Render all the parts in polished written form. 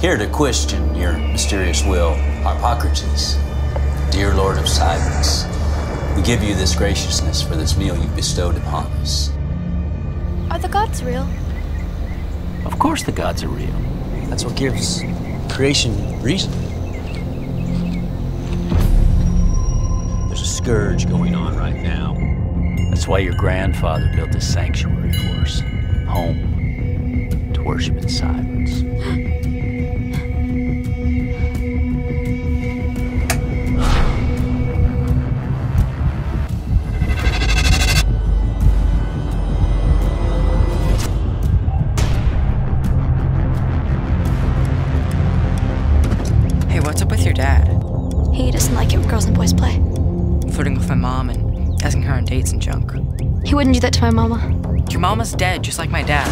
Here to question your mysterious will, Harpocrates, dear Lord of Silence, we give you this graciousness for this meal you've bestowed upon us. Are the gods real? Of course the gods are real. That's what gives creation reason. There's a scourge going on right now. That's why your grandfather built this sanctuary for us, home to worship in silence. What's up with your dad? He doesn't like it when girls and boys play. Flirting with my mom and asking her on dates and junk. He wouldn't do that to my mama. Your mama's dead, just like my dad.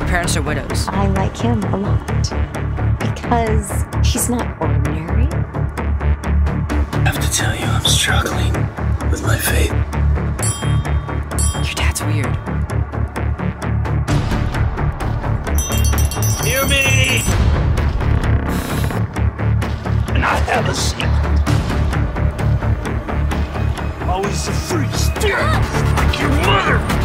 Her parents are widows. I like him a lot because he's not ordinary. I have to tell you, I'm struggling with my faith. Your dad's weird. Hear me! Have a seat. Always a free spirit, like your mother.